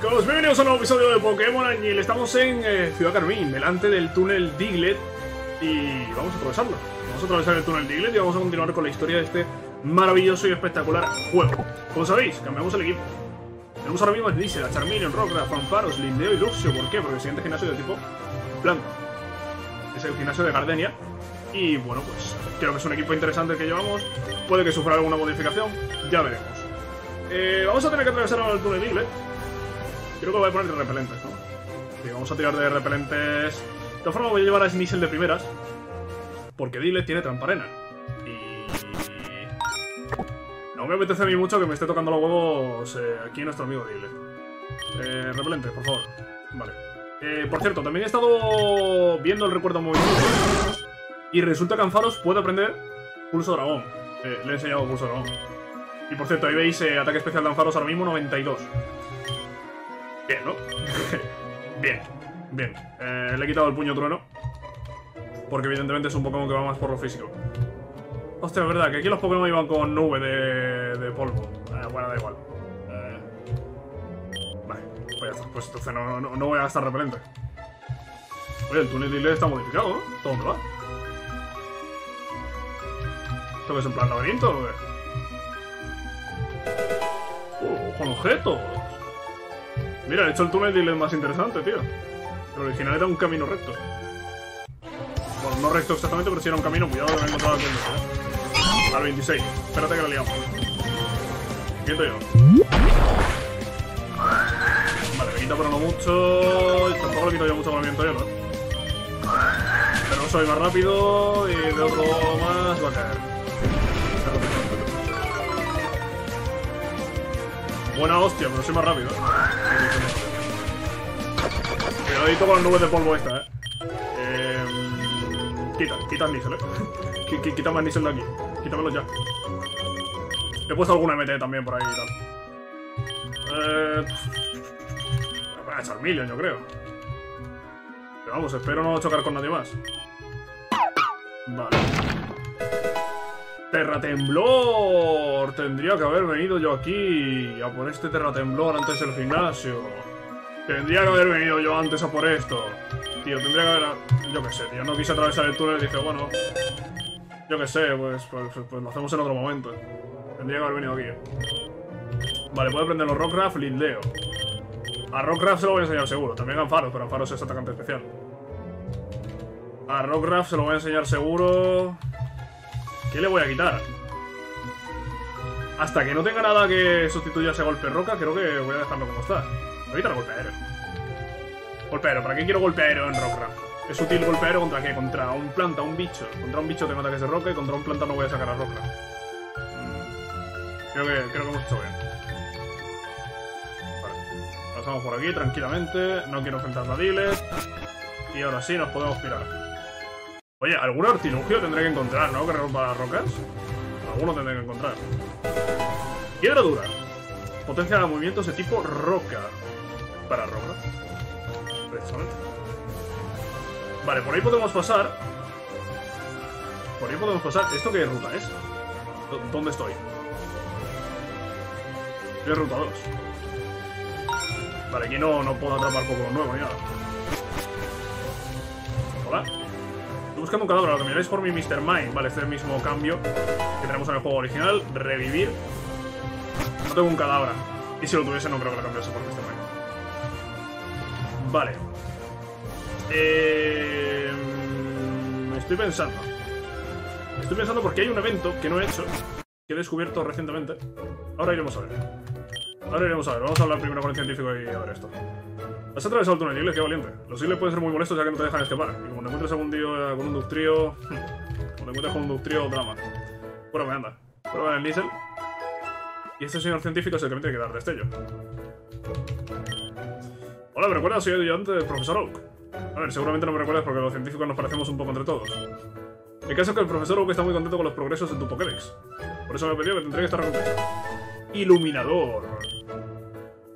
chicos, bienvenidos a un nuevo episodio de Pokémon Añil. Estamos en Ciudad Carmín, delante del túnel Diglett. Y vamos a atravesarlo. Vamos a atravesar el túnel Diglett y vamos a continuar con la historia de este maravilloso y espectacular juego. Como sabéis, cambiamos el equipo. Tenemos ahora mismo a Dizel, a Charmeleon, Rockruff, Ampharos, Lindeo y Luxio. ¿Por qué? Porque el siguiente gimnasio es de tipo blanco. Es el gimnasio de Gardenia. Y bueno, pues creo que es un equipo interesante el que llevamos. Puede que sufra alguna modificación, ya veremos. Vamos a tener que atravesar ahora el túnel Diglett. Creo que voy a poner repelentes, ¿no? Sí, vamos a tirar de repelentes. De todas formas voy a llevar a Sneasel de primeras, porque Diglett tiene tramparena. Y no me apetece a mí mucho que me esté tocando los huevos aquí nuestro amigo Diglett. Repelentes, por favor. Vale. Por cierto, también he estado viendo el recuerdo movimiento y resulta que Ampharos puede aprender pulso dragón. Le he enseñado pulso dragón. Y por cierto, ahí veis ataque especial de Ampharos ahora mismo, 92. Bien, ¿no? Bien, bien. Le he quitado el puño trueno, porque evidentemente es un Pokémon que va más por lo físico. Hostia, es verdad que aquí los Pokémon iban con nube de polvo. Bueno, da igual. Vale, pues ya está. Pues entonces no voy a gastar repelente. Oye, el túnel Diglett está modificado, ¿no? ¿Todo dónde va? ¿Esto que es en plan laberinto o qué? Con objetos. Mira, he hecho el túnel Diglett más interesante, tío. El original era un camino recto. Bueno, no recto exactamente, pero sí era un camino. Cuidado, que me he encontrado al tienda, ¿eh? Al 26. Espérate que lo liamos. Quieto yo. Vale, me quita pero no mucho. Tampoco le quito yo mucho movimiento yo, ¿no? Pero soy más rápido y de otro más va a caer. Buena hostia, pero soy más rápido, ¿eh? Cuidadito con las nubes de polvo esta, Quita el Diesel, ¿eh? Quita más Diesel de aquí. Quítamelo ya. He puesto alguna MT también por ahí y tal. Para Charmeleon, yo creo. Pero vamos, espero no chocar con nadie más. Vale. Terratemblor. Tendría que haber venido yo aquí a por este terratemblor antes del gimnasio. Tendría que haber venido yo antes a por esto. Tío, tendría que haber... Yo qué sé, tío, no quise atravesar el túnel y dije, bueno... Yo qué sé, pues lo hacemos en otro momento. Tendría que haber venido aquí. Vale, puede prender los Rockruff, Lindeo. A Rockruff se lo voy a enseñar seguro. También a Ampharos, pero Ampharos es atacante especial. A Rockruff se lo voy a enseñar seguro... ¿Qué le voy a quitar? Hasta que no tenga nada que sustituya ese golpe roca, creo que voy a dejarlo como está. Voy a quitar golpe aéreo. Golpe aéreo, ¿para qué quiero golpe aéreo en Rockruff? ¿Es útil golpe aéreo contra qué? Contra un planta, un bicho. Contra un bicho tengo ataques de roca y contra un planta no voy a sacar a Rockruff. Creo que hemos hecho bien. Vale. Pasamos por aquí tranquilamente. No quiero enfrentar a Diglett. Y ahora sí nos podemos pirar. Oye, algún artilugio tendré que encontrar, ¿no? Que rompa las rocas. Alguno tendré que encontrar. Piedra dura. Potencia de movimientos de tipo roca. Para roca. Precisamente. Vale, por ahí podemos pasar. Por ahí podemos pasar. ¿Esto qué ruta es? ¿Dónde estoy? Es ruta 2. Vale, aquí no puedo atrapar Pokémon nuevo ni nada. Hola. Estoy buscando un cadáver, lo que me dais por mi Mr. Mime. Vale, este es el mismo cambio que tenemos en el juego original. Revivir. No tengo un cadáver. Y si lo tuviese, no creo que lo cambiase por Mr. Mime. Vale. Estoy pensando. Estoy pensando porque hay un evento que no he hecho, que he descubierto recientemente. Ahora iremos a ver. Ahora iremos a ver. Vamos a hablar primero con el científico y a ver esto. Has atravesado el túnel Diglett, qué valiente. Los Diglett pueden ser muy molestos ya que no te dejan escapar. Y como te encuentres con un ductrío... Cuando encuentres con un ductrío, drama. Prueba, anda. Prueba el Sneasel. Y este señor científico es el que me tiene que dar destello. Hola, ¿me recuerdas? Soy ayudante del profesor Oak. A ver, seguramente no me recuerdas porque los científicos nos parecemos un poco entre todos. El caso es que el profesor Oak está muy contento con los progresos en tu Pokédex. Por eso me ha pedido que te entregue esta recompensa. Iluminador.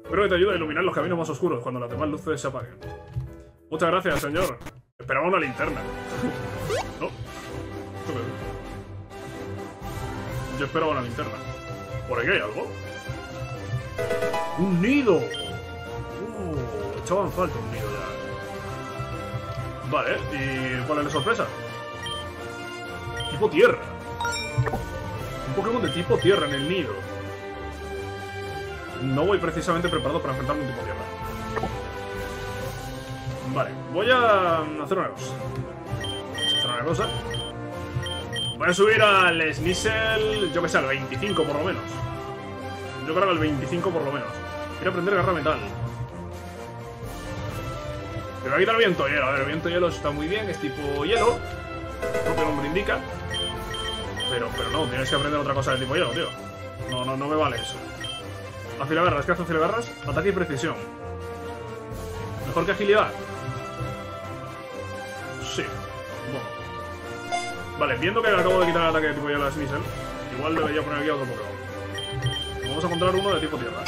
Espero que te ayude a iluminar los caminos más oscuros cuando las demás luces se apaguen. Muchas gracias, señor. Esperaba una linterna. ¿No? Yo esperaba una linterna. ¿Por aquí hay algo? ¡Un nido! echaban falta un nido ya. Vale, ¿y cuál es la sorpresa? Tipo tierra. Un Pokémon de tipo tierra en el nido. No voy precisamente preparado para enfrentarme a un tipo tierra. Vale, voy a hacer una cosa. Voy a subir al Sneasel, yo que sé, al 25 por lo menos. Yo creo que al 25 por lo menos. Quiero aprender garra metal. Le voy a quitar viento hielo. A ver, viento hielo está muy bien, es tipo hielo. El propio nombre indica. Pero no, tienes que aprender otra cosa de tipo hielo, tío. No me vale eso. Afilagarras, ¿qué hace afilagarras? Ataque y precisión. ¿Mejor que agilidad? Sí. Bueno. Vale, viendo que le acabo de quitar el ataque de tipo hielo a Sneasel, igual debería poner aquí a otro Pokémon. Vamos a encontrar uno de tipo tierra.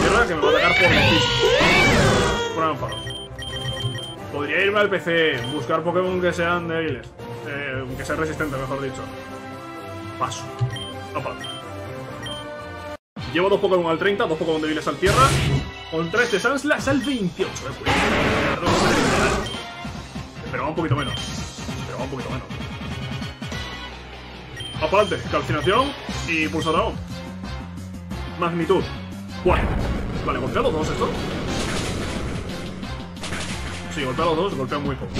Tierra que me va a atacar por Mephisto. Por Ampharos. Podría irme al PC, buscar Pokémon que sean débiles. Que sean resistentes, mejor dicho. Paso. Aparte. Llevo dos Pokémon al 30, dos Pokémon débiles al tierra. Contra este Sunslash al 28. Pero va un poquito menos. Aparte, calcinación y pulso dragón. Magnitud 4. Vale, golpea los dos esto. Sí, golpea los dos, golpea muy poco.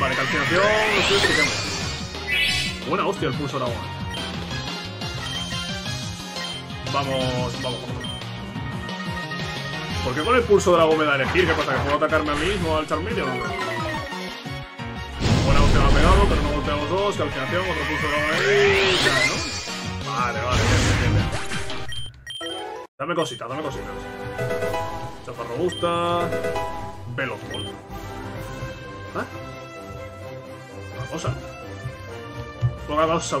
Vale, calcinación, lo estoy explicando. Buena hostia el pulso dragón. Vamos. ¿Por qué con el pulso dragón me da a elegir? ¿Qué pasa? ¿Que puedo atacarme a mí mismo al Charmeleon? Buena hostia me ha pegado, pero no golpeamos dos. Calcinación, otro pulso dragón ahí. Claro, ¿no? Vale, bien. Dame cositas. Chapa robusta. Veloz Ball. ¿Ah? Una cosa.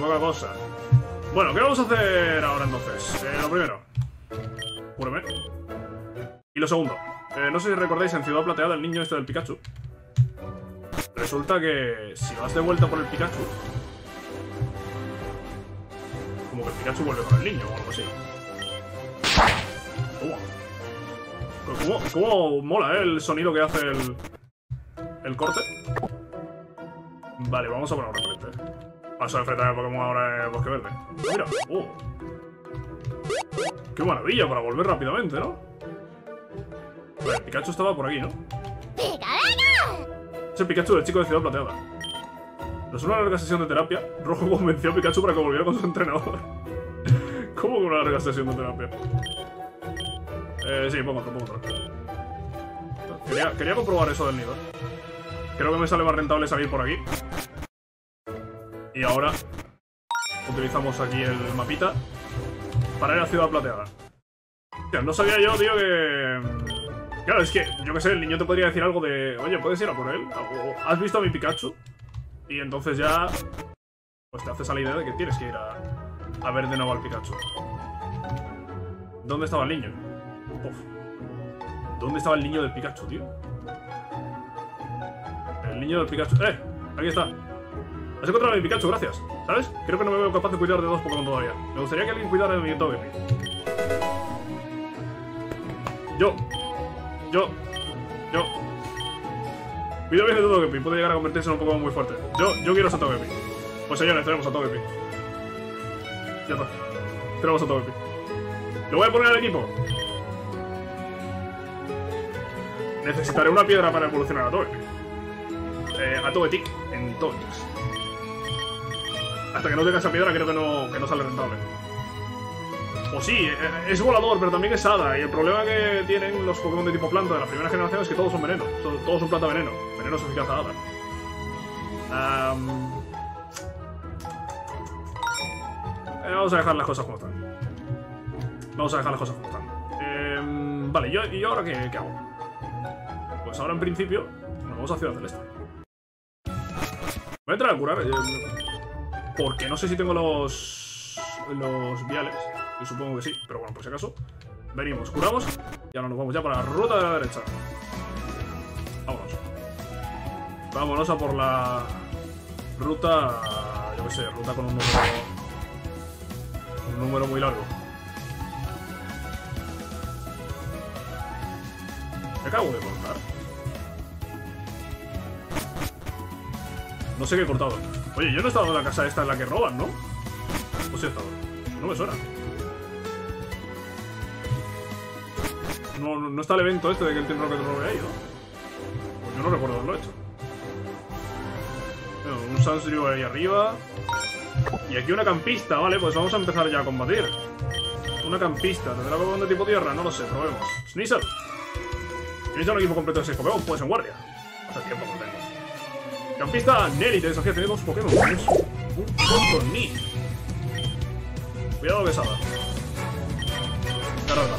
Poca cosa. Bueno, ¿qué vamos a hacer ahora entonces? Lo primero. Cúreme. Y lo segundo, no sé si recordáis en Ciudad Plateada el niño este del Pikachu. Resulta que si vas de vuelta por el Pikachu, como que el Pikachu vuelve con el niño o algo así. Como mola, ¿eh? El sonido que hace el corte. Vale, vamos a poner un referente. Vamos a enfrentar al Pokémon ahora en el Bosque Verde. Mira, oh. Qué maravilla para volver rápidamente, ¿no? A ver, Pikachu estaba por aquí, ¿no? Es el Pikachu del chico de Ciudad Plateada. Tras una larga sesión de terapia, Rojo convenció a Pikachu para que volviera con su entrenador. ¿Cómo con una larga sesión de terapia? Sí, pongo otra. Quería comprobar eso del nido. Creo que me sale más rentable salir por aquí. Y ahora utilizamos aquí el mapita para ir a Ciudad Plateada. No sabía yo, tío, que... Claro, es que, yo que sé, el niño te podría decir algo de... Oye, ¿puedes ir a por él? O, ¿has visto a mi Pikachu? Y entonces ya... Pues te haces a la idea de que tienes que ir a ver de nuevo al Pikachu. ¿Dónde estaba el niño? Uf. ¿Dónde estaba el niño del Pikachu, tío? El niño del Pikachu... ¡Eh! Aquí está. Has encontrado a mi Pikachu, gracias. ¿Sabes? Creo que no me veo capaz de cuidar de dos Pokémon todavía. Me gustaría que alguien cuidara de mi Togepi. Yo cuidado bien de Togepi, puede llegar a convertirse en un Pokémon muy fuerte. Yo quiero a Togepi. Pues señores, tenemos a Togepi. Ya está. Tenemos a Togepi. Lo voy a poner al equipo. Necesitaré una piedra para evolucionar a Togepi. A Togetic en Onix. Hasta que no tenga esa piedra creo que no sale rentable. O sí, es volador, pero también es hada. Y el problema que tienen los Pokémon de tipo planta de la primera generación es que todos son veneno. Todos son planta veneno. Veneno es eficaz a hada. Vamos a dejar las cosas como están. Vale, ¿y ahora qué hago? Pues ahora en principio nos vamos a Ciudad Celeste. Voy a entrar a curar. Porque no sé si tengo los viales. Yo supongo que sí, pero bueno, por si acaso. Venimos, curamos y ahora nos vamos ya para la ruta de la derecha. Vámonos. Vámonos a por la ruta, yo qué sé, ruta con un número muy largo. acabo de cortar. No sé qué he cortado. Oye, yo no he estado en la casa esta en la que roban, ¿no? No sé, he estado. No me suena. No está el evento este de que el Team Rocket robe ahí, ¿no? Pues yo no recuerdo haberlo hecho. Bueno, un Sansryu ahí arriba. Y aquí una campista, vale, pues vamos a empezar ya a combatir. Una campista, ¿tendrá Pokémon de tipo tierra? No lo sé, probemos. Sneasel. Sneasel, un equipo completo de 6 Pokémon, pues en guardia. Hace tiempo que lo tengo. Campista Nelly, te desafía a tener 2 Pokémon. Un Voltor Ni. Cuidado que salga. Carrota.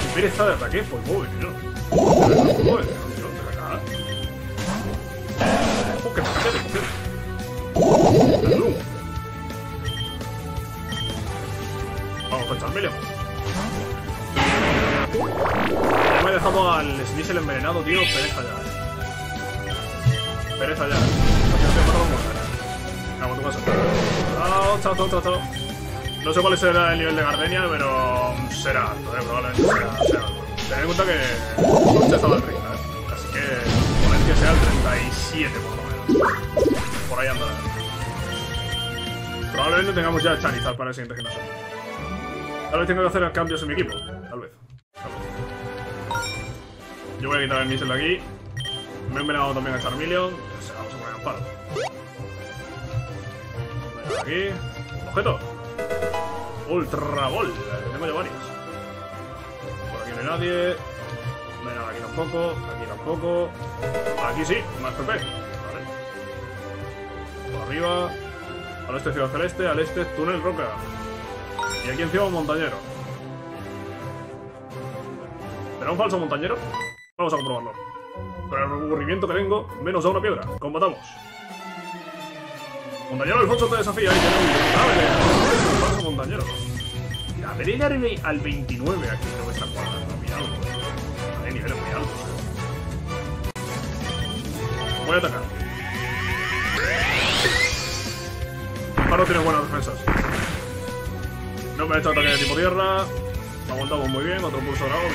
¿Qué pereza de ataque? Pues pobre, ¿no? Pobre, no te regalas. ¡Oh, que me cambia de poder! Vamos con Charmeleon. Ya me he dejado al Sneasel envenenado, tío. Pereza ya. Pereza ya. No, tú vas a... ¡Chao, chao, chao, chao! No sé cuál será el nivel de Gardenia, pero será alto, probablemente será alto. Tened en cuenta que no he estado al 30, así que poned que sea el 37 por lo menos. Por ahí andará. Probablemente tengamos ya Charizard para el siguiente gimnasio. Tal vez tenga que hacer cambios en mi equipo, tal vez. Yo voy a quitar el Sneasel de aquí. Me he envenenado también a Charmeleon, entonces vamos a poner un paro. Venga, aquí. Objeto. Ultra Ball, tengo yo varios. Por aquí no hay nadie. No hay nada, aquí tampoco. Aquí tampoco. Aquí sí, más PP. Vale. Por arriba. Al oeste Ciudad Celeste, al este túnel roca. Y aquí encima un montañero. ¿Será un falso montañero? Vamos a comprobarlo. Pero el aburrimiento que tengo, menos a una piedra. Combatamos. Montañero, el Focho te desafía. Ahí tenemos un falso montañero. La veré llegarme al 29 aquí. No me está cuadrando. Mira algo. Hay niveles muy altos. Voy a atacar. Ampharos tiene buenas defensas. No me ha hecho ataque de tipo tierra. Aguantamos muy bien. Otro pulso dragón.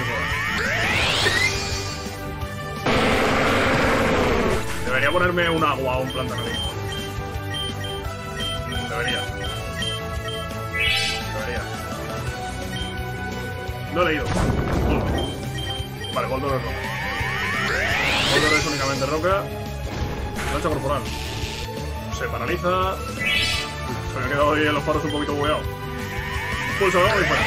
Debería ponerme un agua o un planta religión. Debería. No he leído. Vale, Voltor es roca. Voltor es únicamente roca. Lancha corporal. Se paraliza. Se me ha quedado ahí en los faros un poquito bugueado. Pulso dragón y para.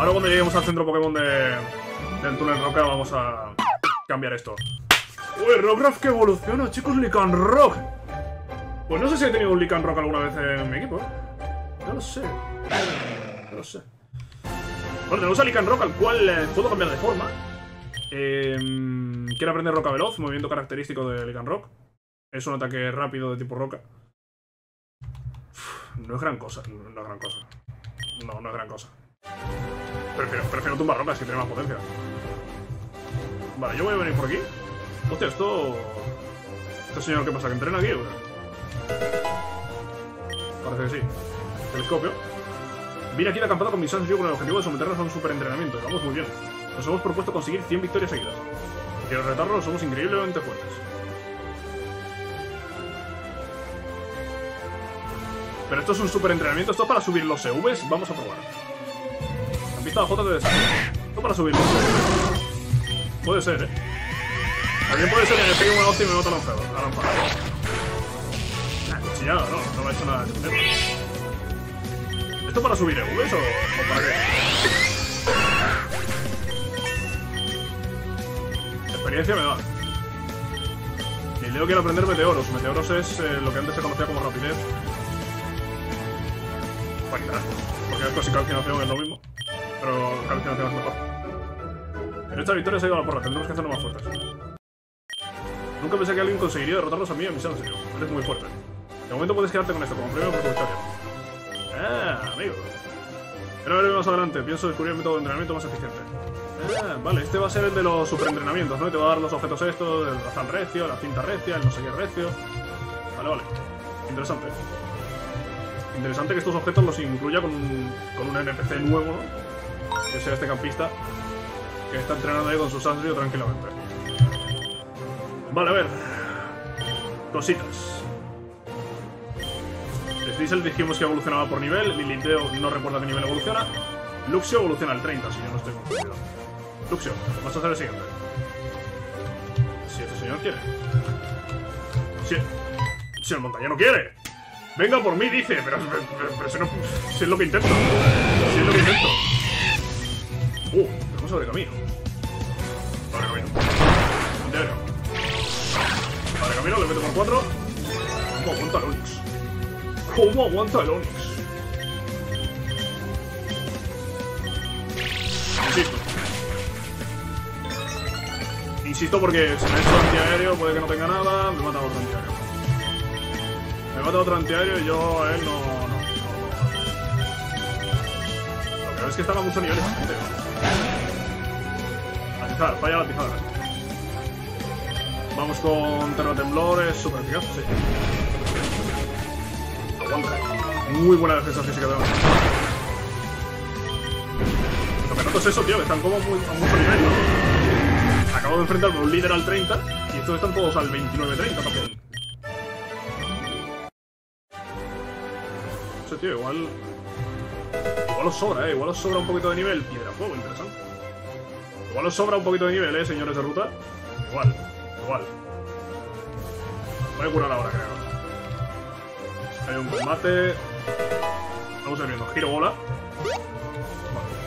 Ahora cuando lleguemos al centro Pokémon del túnel roca vamos a cambiar esto. Uy, Rockraft que evoluciona, chicos, Lycanroc. Pues no sé si he tenido un Lycanroc alguna vez en mi equipo, no lo sé. Bueno, tenemos a Lycanroc, al cual puedo cambiar de forma. Quiero aprender Roca Veloz, movimiento característico de Lycanroc. Es un ataque rápido de tipo roca. Uf, no es gran cosa. Prefiero tumbar rocas, que tiene más potencia. Vale, yo voy a venir por aquí. Hostia, esto... ¿Este señor qué pasa? ¿Que entrena aquí o qué? Parece que sí. Telescopio. Vine aquí de acampada con mi Sunflora con el objetivo de someternos a un superentrenamiento. Vamos muy bien. Nos hemos propuesto conseguir 100 victorias seguidas. Quiero retarnos, somos increíblemente fuertes. Pero esto es un superentrenamiento, esto es para subir los CVs. Vamos a probar. La pista J te desafía. Esto para subir los CVs. Puede ser, ¿eh? También puede ser que me pegue una hostia y me mata la Ampharos. La cuchillada, no me ha hecho nada de sentido. ¿Esto para subir EVs o para qué? Experiencia me da. Y Leo quiere aprender meteoros. Meteoros es lo que antes se conocía como rapidez. Porque esto sí, calcinación es lo mismo. Pero calcinación es mejor. En esta victoria se ha ido a la porra, tendremos que hacerlo más fuertes. Nunca pensé que alguien conseguiría derrotarlos a mí y a mis amigos. Eres muy fuerte. De momento puedes quedarte con esto como premio por tu victoria. Ah, amigo. Pero veremos más adelante. Pienso descubrir el método de entrenamiento más eficiente. Ah, vale. Este va a ser el de los superentrenamientos, ¿no? Y te va a dar los objetos estos, el razal recio, la cinta recia, el no sé qué recio. Vale. Interesante. Interesante que estos objetos los incluya con un NPC nuevo, ¿no? Que sea este campista que está entrenando ahí con sus ansios tranquilamente. Vale, a ver. Cositas. Sneasel dijimos que evolucionaba por nivel. Lindeo no recuerda qué nivel evoluciona. Luxio evoluciona al 30, si yo no estoy confundido. Luxio, vas a hacer el siguiente. Si este señor quiere. Si el montañero quiere. Venga por mí, dice. Pero si es lo que intento. Si es lo que intento. Tenemos abrecamino. Abrecamino. Abrecamino, le meto por 4. ¿Cómo aguanta el Onix? ¿Cómo aguanta el Onix? Insisto porque si me he hecho antiaéreo puede que no tenga nada. Me mata otro antiaéreo. Me mata otro antiaéreo y yo a él no. Lo que es que están a muchos niveles. Atizar, falla la atizada. Vamos con terra temblor, es súper eficaz, sí. Aguanta. Muy buena defensa física de hoy. Lo que noto es eso, tío, que están como muy, a mucho nivel, ¿no? Acabo de enfrentarme a un líder al 30 y estos están todos al 29-30 también. No sé, tío, igual os sobra, igual os sobra un poquito de nivel. Piedra fuego, interesante. Igual os sobra un poquito de nivel, señores de ruta. Igual. Voy a curar ahora, creo. Hay un combate. Vamos viendo. Giro bola.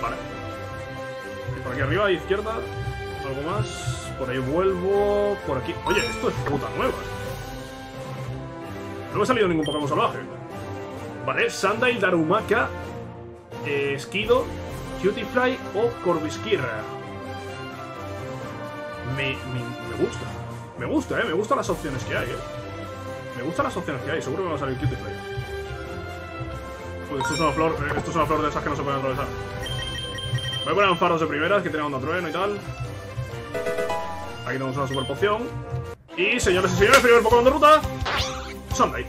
Vale. Por aquí arriba, a la izquierda, algo más. Por ahí vuelvo. Por aquí. Oye, esto es fruta nueva. No me ha salido ningún Pokémon salvaje. Vale, Sundial, Darumaka, Esquido, Cutiefly o Corvisquirra. Me gusta. Me gustan las opciones que hay, Me gustan las opciones que hay. Seguro que me va a salir Cutiefly. Pues esto es una flor de esas que no se pueden atravesar. Voy a poner Ampharos de primeras, que tiene onda trueno y tal. Aquí tenemos una super poción. Y señores y señores, primer Pokémon de ruta. Sunday.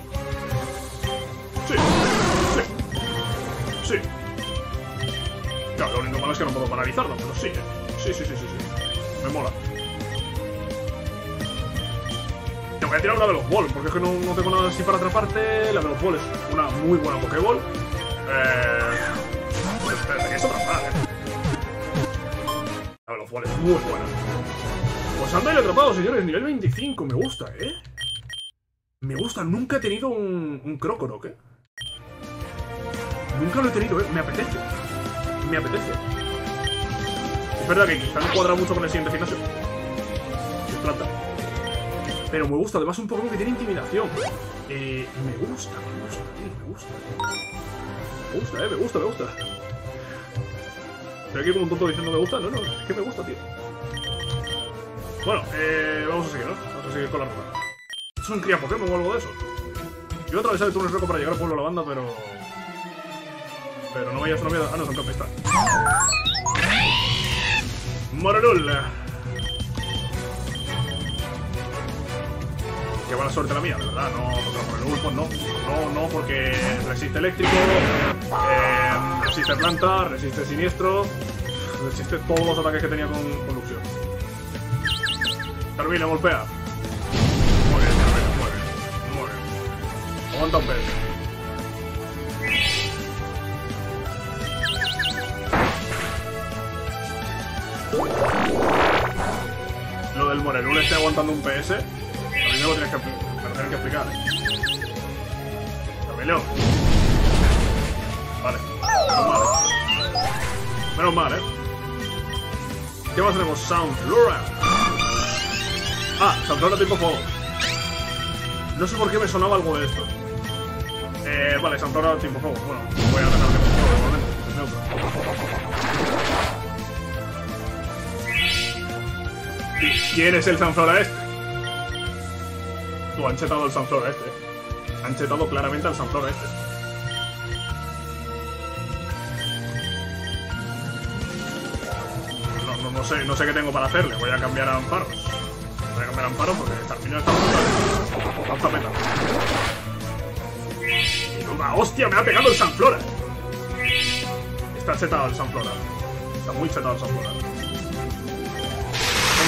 Sí. Claro, lo único malo es que no puedo paralizarlo, pero sí. Sí. Me mola. Te voy a tirar una Veloz Ball, porque es que no tengo nada así para atraparte. La Veloz Ball es una muy buena Pokéball. Tenéis atrapada, Vale, muy buena. Pues anda y lo atrapado, señores. Nivel 25, me gusta, Me gusta, nunca he tenido un Croconoc, Nunca lo he tenido, Me apetece. Es verdad que quizá no cuadra mucho con el siguiente gimnasio. Es planta. Pero me gusta, además un Pokémon que tiene intimidación. Me gusta. Estoy aquí como un tonto diciendo me gusta. No, es que me gusta, tío. Bueno, vamos a seguir, Vamos a seguir con la ruta. ¿Es un cría Pokémon o algo de eso? Yo voy a atravesar el túnel roco para llegar al pueblo de la banda, pero... Pero no vayas a una mierda. Ah, no, es un campista. Mororul. Qué buena suerte la mía, de verdad. No, contra Mororul, no, porque resiste eléctrico... resiste planta, resiste siniestro, resiste todos los ataques que tenía con Luxio. Charmeleon golpea. Muere. Aguanta un pez. Lo del Morelul esté aguantando un PS, a mí me lo tienes que explicar. Charmeleon. Vale. Menos mal, ¿Qué más tenemos? Sunflora. Sunflora tipo fuego. No sé por qué me sonaba algo de esto. Vale, Sunflora tipo fuego. Bueno, voy a dejar que tipo fuego igualmente. ¿Y quién es el Sunflora este? Tú, han chetado al Sunflora este. Han chetado claramente al Sunflora este. No sé qué tengo para hacerle. Voy a cambiar a Ampharos. Porque Charmeleon está brutal. Está petado. Y ¡Toma, hostia! ¡Me ha pegado el Sunflora! Está chetado el Sunflora. Está muy chetado el Sunflora.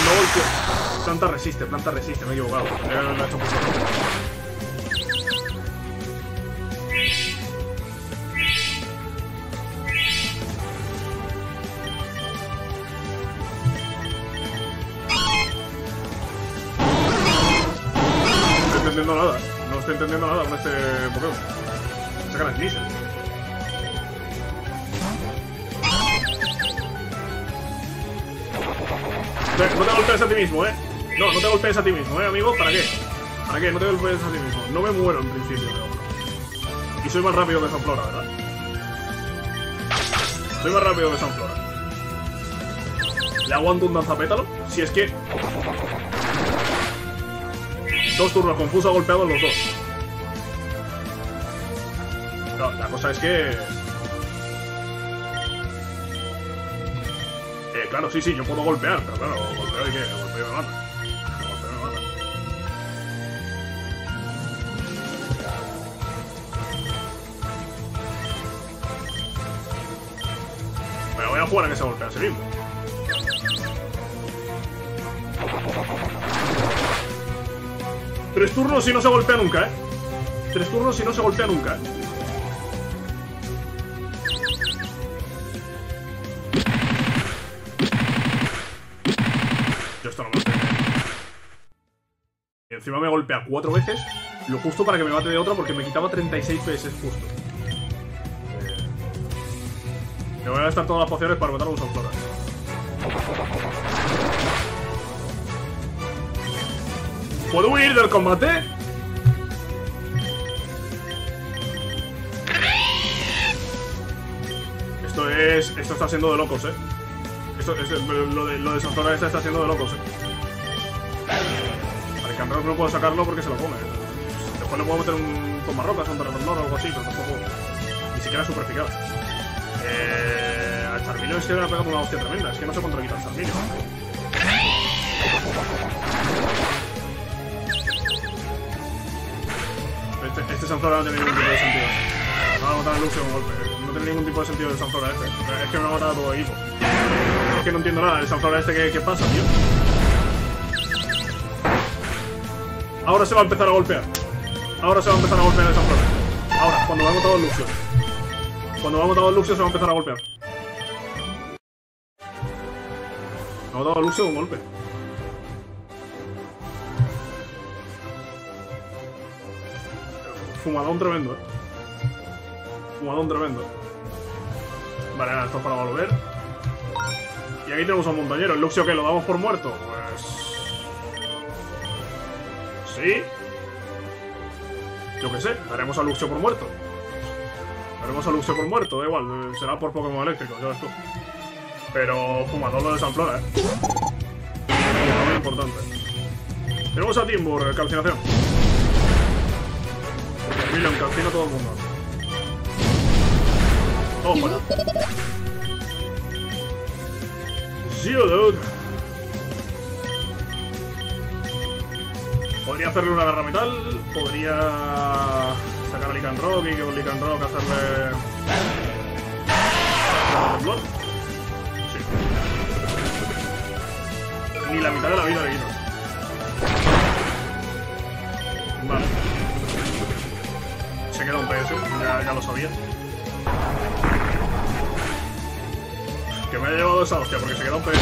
No, planta resiste, me he equivocado. Lo he hecho mucho. No estoy entendiendo nada con este Pokémon. Sacan a Sneasel. No te golpees a ti mismo, ¿eh? No te golpees a ti mismo, ¿eh, amigo? ¿Para qué? No te golpees a ti mismo. No me muero en principio, pero... Y soy más rápido que Sunflora, ¿verdad? Soy más rápido que Sunflora. ¿Le aguanto un danzapétalo? Si es que... Dos turnos, Confuso ha golpeado en los dos. No, la cosa es que... Claro, sí, yo puedo golpear, pero claro, golpeo y qué, golpeo me mata. Pero voy a jugar a que se golpea a sí mismo. Tres turnos y no se golpea nunca, ¿eh? Tres turnos y no se golpea nunca, ¿eh? Encima me golpea 4 veces, lo justo para que me mate de otra porque me quitaba 36 PS justo. Me voy a gastar todas las pociones para matar a un Sunflora. ¿Puedo huir del combate? Esto está siendo de locos, ¿eh? Lo de Sunflora está siendo de locos, ¿eh? No puedo sacarlo porque se lo come. Después le puedo meter un tomarrocas o un terremotor o algo así, pero tampoco. Ni siquiera es super picado. A Charmeleon es que le ha pegado una hostia tremenda. Es que no sé cuánto le quita el Charmeleon. Este Sunflora no tiene ningún tipo de sentido. Me va a matar a Luxio con golpe. No tiene ningún tipo de sentido el Sunflora este. Es que me va a matar a todo el equipo. Es que no entiendo nada. El Sunflora este, ¿qué pasa, tío? Ahora se va a empezar a golpear. Ahora se va a empezar a golpear esa flor. Ahora, cuando me ha matado el Luxio. Cuando me ha matado el Luxio se va a empezar a golpear. Me ha matado el Luxio de un golpe. Fumadón tremendo, eh. Fumadón tremendo. Vale, nada, esto es para volver. Y aquí tenemos a un montañero. ¿El Luxio qué? ¿Lo damos por muerto? Pues... ¿sí? Yo qué sé, daremos a Luxio por muerto. Daremos a Luxio por muerto, da igual, será por Pokémon eléctrico, ya ves tú. Pero fumador lo de Sunflora, ¿eh? Muy importante. Tenemos a Timbur, calcinación. Milopras calcina a todo el mundo. Todo fuera. Sí, dude. Podría hacerle una garra metal, podría sacar a Lycanroc y que con Lycanroc hacerle... ¿Temblor? Sí. Ni la mitad de la vida le quito. Vale. Se queda un PS, ya lo sabía. Que me haya llevado esa hostia, porque se queda un PS, tío.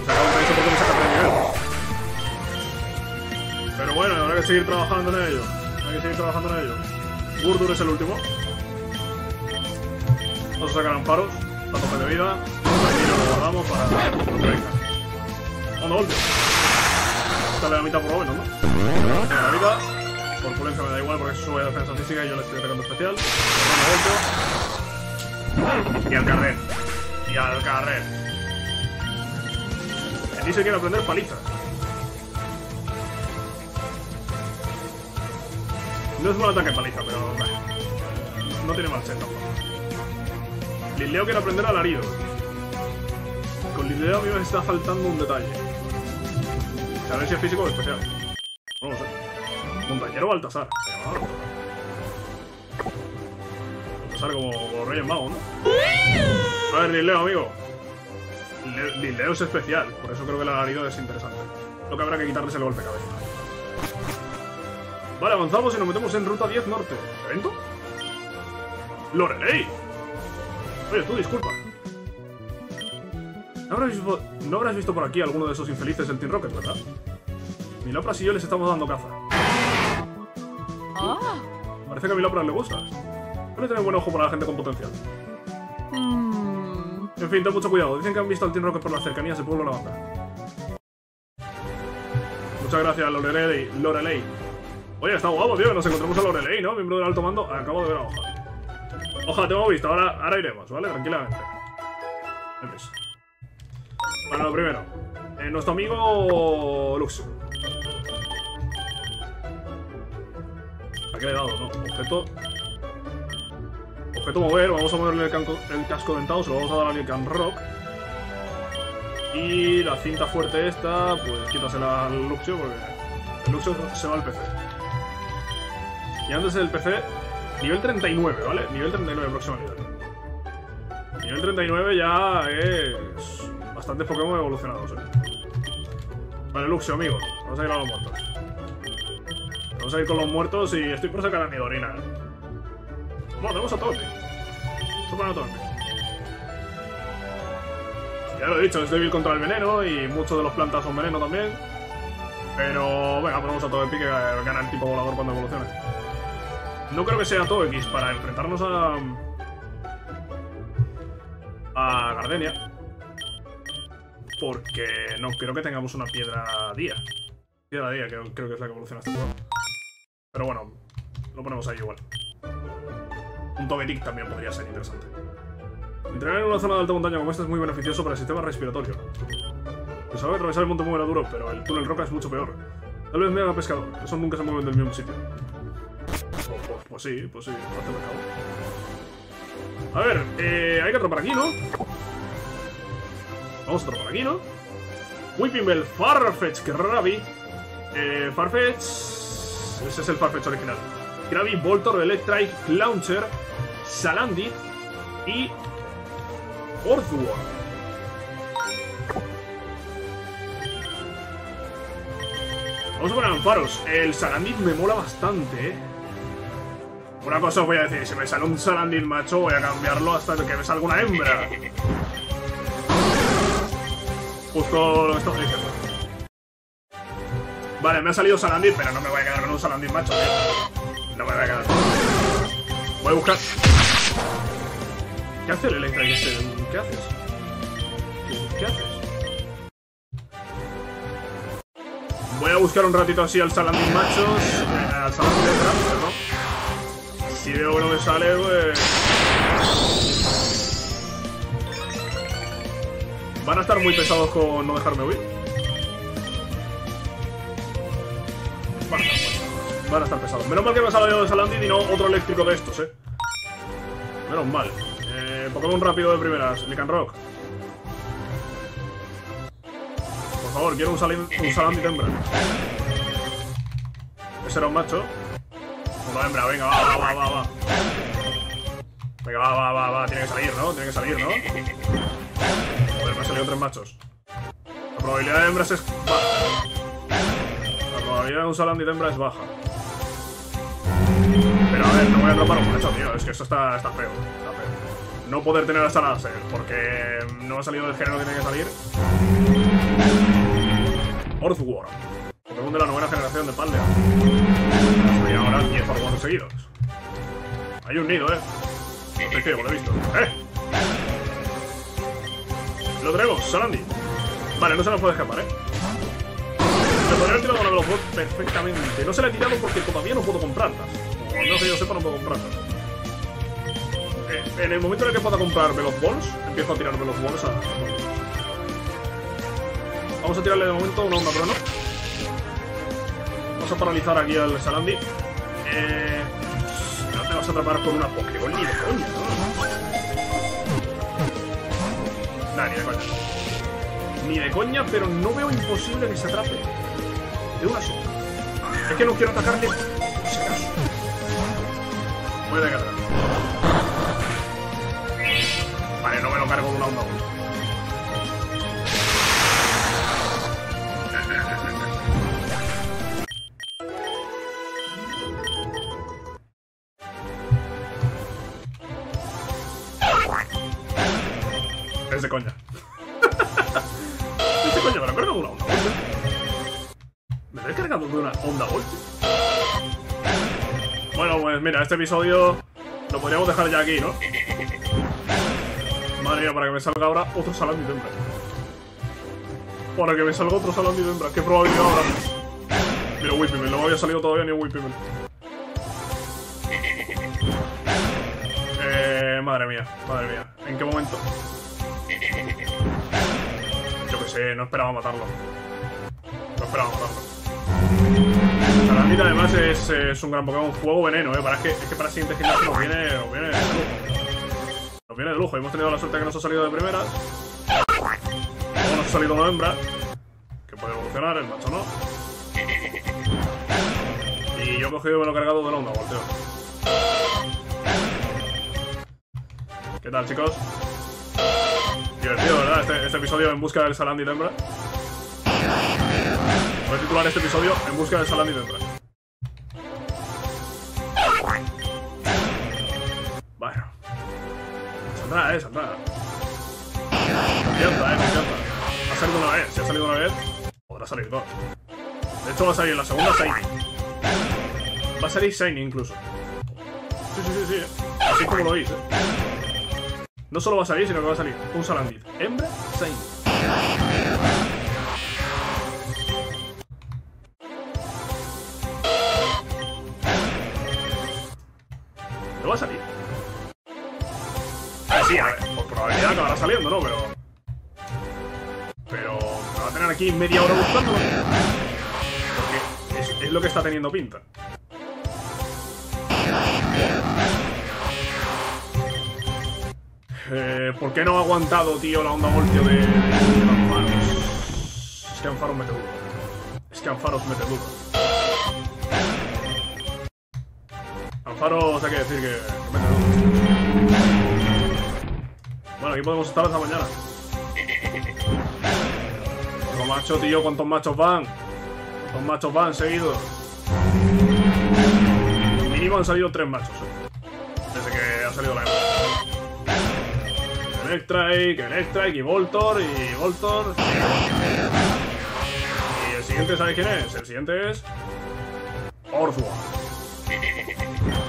Se queda un PS porque me saca 3 niveles. Pero bueno, habrá que seguir trabajando en ello. Gurdur es el último. Vamos a sacar Ampharos. La tope de vida. Y lo guardamos para... ¡Onda golpe! Dale la mitad por lo menos, ¿no? La mitad. Por pulencia me da igual porque sube defensa física y yo le estoy atacando especial. Onda golpe. Y al carrer. El Dizel quiere aprender palizas. No es un ataque paliza, pero no tiene marcha tampoco. Lindeo quiere aprender alarido. Con Lindeo a mí me está faltando un detalle. A ver si es físico o especial. No lo sé. Montañero Baltasar. Pasar como Reyes Magos, ¿no? A ver, Lilleo, amigo. Lilleo es especial, por eso creo que el alarido es interesante. Lo que habrá que quitarles el golpe cabeza. Vale, avanzamos y nos metemos en ruta 10 norte. ¿Evento? ¡Lorelei! Oye, tú, disculpa. ¿No habrás visto por aquí alguno de esos infelices del Team Rocket, ¿verdad? Milopras y yo les estamos dando caza. Parece que a Milopras le gustas. Suele tener buen ojo para la gente con potencial. En fin, ten mucho cuidado. Dicen que han visto al Team Rocket por las cercanías del pueblo Lavanda. Muchas gracias, Lorelei. Oye, está guapo, tío, que nos encontramos a Lorelei, ¿no? Miembro del alto mando. Acabo de ver a Hoja. Hoja, te hemos visto. Ahora iremos, ¿vale? Tranquilamente. Empiezo. Bueno, lo primero. Nuestro amigo Luxio. ¿A qué le he dado? No. Objeto mover. Vamos a moverle el casco dentado. Se lo vamos a dar a Lycanroc. Y la cinta fuerte esta, pues quítasela al Luxio porque el Luxio se va al PC. Y antes del PC, nivel 39, ¿vale? Nivel 39, próximo nivel. Nivel 39 ya es... bastantes Pokémon evolucionados, Vale, Luxio, amigo. Vamos a ir a los muertos. Vamos a ir con los muertos y estoy por sacar a Nidorina. Bueno, tenemos a Togepi. Súper Togepi. Ya lo he dicho, es débil contra el veneno y muchos de los plantas son veneno también. Pero, venga, ponemos a Togepi que gana el tipo volador cuando evolucione. No creo que sea Togepi para enfrentarnos a Gardenia. Porque no creo que tengamos una piedra día. Piedra día, que creo que es la que evoluciona este juego. Pero bueno, lo ponemos ahí igual. Un Togetic también podría ser interesante. Entrenar en una zona de alta montaña como esta es muy beneficioso para el sistema respiratorio. Se sabe que atravesar el monte muy era duro, pero el túnel roca es mucho peor. Tal vez me haga pescador, esos nunca se mueven del mismo sitio. Pues sí, hace pescado. A ver, hay que atrapar aquí, ¿no? Vamos a otro por aquí, ¿no? Whipping Bell, Farfetch'd, Krabi. Farfetch'd. Ese es el Farfetch'd original. Krabi, Voltor, Electrike, Launcher, Salandit y Orthua. Vamos a poner Ampharos. El Salandit me mola bastante, Una cosa os voy a decir: si me sale un Salandit macho, voy a cambiarlo hasta que me salga una hembra. Justo lo que estamos diciendo. Vale, me ha salido Salandit, pero no me voy a quedar con un Salandit macho, tío. No me voy a quedar. Voy a buscar. ¿Qué hace el Electrike este? ¿Qué haces? ¿Qué haces? Voy a buscar un ratito así al Salandit macho. Al Salandit de Krabi, perdón. Si veo que no me sale, pues... van a estar muy pesados con no dejarme huir. Van a estar pesados. Menos mal que me ha salido Salandit y no otro eléctrico de estos, Menos mal. Pokémon rápido de primeras. Lycanroc. Por favor, quiero un Salandit hembra. Ese era un macho. Una hembra, venga, va. Venga, va. Tiene que salir, ¿no? Me han salido tres machos. La probabilidad de hembras es baja. La probabilidad de un Salandit hembra es baja. Pero a ver, no voy a atrapar un macho, tío. Es que esto está feo. No poder tener a Salandit porque no ha salido del género que tiene que salir. Orthworm. Pokémon de la novena generación de Paldea. Y ahora 10 Orthworms seguidos. Hay un nido, No estoy ciego, lo he visto. Lo tenemos, Salandit. Vale, no se nos puede escapar, Le podría haber tirado con la Veloz Ball perfectamente. No se la he tirado porque todavía no puedo comprarlas. O no que yo sepa, no puedo comprarlas. En el momento en el que pueda comprar Veloz Balls, empiezo a tirar Veloz Balls a... Vamos a tirarle de momento una onda, pero no. Vamos a paralizar aquí al Salandit. No te vas a atrapar con una Pokéball ni de coña, Nah, ni de coña. Ni de coña, pero no veo imposible que se atrape. De una sola. Es que no quiero atacarle. Por si acaso. puede que atrás. Vale, no me lo cargo de una onda. Es de coña. Es de coña, me lo cargo de una onda. ¿Me lo he cargado de una onda hoy? Bueno, pues mira, este episodio lo podríamos dejar ya aquí, ¿no? Madre mía, para que me salga ahora otro Salandit hembra. Para que me salga otro Salandit hembra. ¿Qué probabilidad ahora? Mira, Whippyville, no me había salido todavía ni un Whippyville. Madre mía, madre mía. ¿En qué momento? Yo qué sé, no esperaba matarlo. No esperaba matarlo. Salandit además es un gran Pokémon, juego veneno, para es que para el siguiente gimnasio nos viene de lujo. Nos viene de lujo, hemos tenido la suerte que nos ha salido de primera. Luego nos ha salido una hembra, que puede evolucionar, el macho no. Y yo he cogido y me lo he cargado de la onda, volteo. ¿Qué tal, chicos? Divertido, ¿verdad? Este episodio en busca del Salandit hembra. Voy a titular este episodio en busca del Salandit hembra. Bueno. Saldrá, saldrá. Me encanta. Ha salido una vez. Si ha salido una vez, podrá salir dos. De hecho va a salir la segunda Shiny. Va a salir Shiny incluso. Sí. Así como lo oís, No solo va a salir, sino que va a salir un Salandit hembra Shiny. Va a salir. Sí, a ver, por probabilidad acabará saliendo, ¿no? Pero me va a tener aquí media hora buscándolo. Porque es lo que está teniendo pinta. ¿Por qué no ha aguantado, tío, la onda voltio de Ampharos? Es que Ampharos mete duro. Ampharos, hay que decir que mete. Bueno, aquí podemos estar hasta mañana. Los machos, tío, ¿cuántos machos van? ¿Cuántos machos van seguidos? Mínimo han salido 3 machos, desde que ha salido la hembra. Electrike y Voltor, Y el siguiente, ¿sabéis quién es? El siguiente es... Orthua.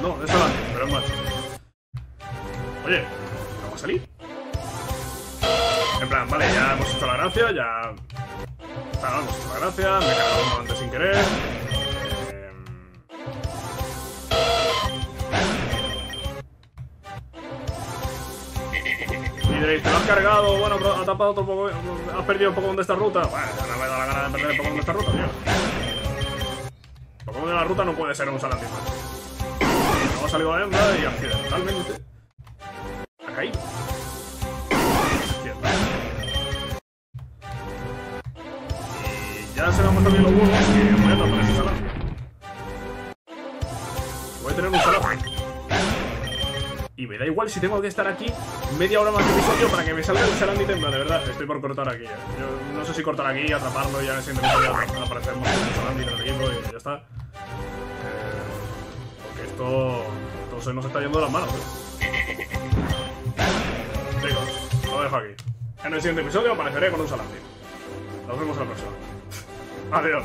No, es Salandit, pero es macho. Oye, ¿no va a salir? En plan, vale, ya hemos hecho la gracia, ya... Claro, hemos hecho la gracia, me he cargado uno antes sin querer... Y diréis, te lo has cargado, bueno, pero has tapado otro Pokémon... Has perdido un Pokémon de esta ruta. Bueno, ya no me he dado la gana de perder el Pokémon de esta ruta, tío. Pokémon de la ruta no puede ser un Salandit macho. Ha salido la hembra y accidentalmente ha caído. Y ya se me han puesto bien los huevos que voy a tapar ese Salandit. Voy a tener un Salandit. Y me da igual si tengo que estar aquí media hora más de episodio para que me salga el Salandit hembra, de verdad. Estoy por cortar aquí ya. Yo no sé si cortar aquí, atraparlo, ya siento que voy a aparecer más el Salandit en el equipo y ya está. Esto entonces nos está yendo de las manos, ¿eh? Chicos, lo dejo aquí. En el siguiente episodio apareceré con un Salandit. Nos vemos en la próxima. Adiós.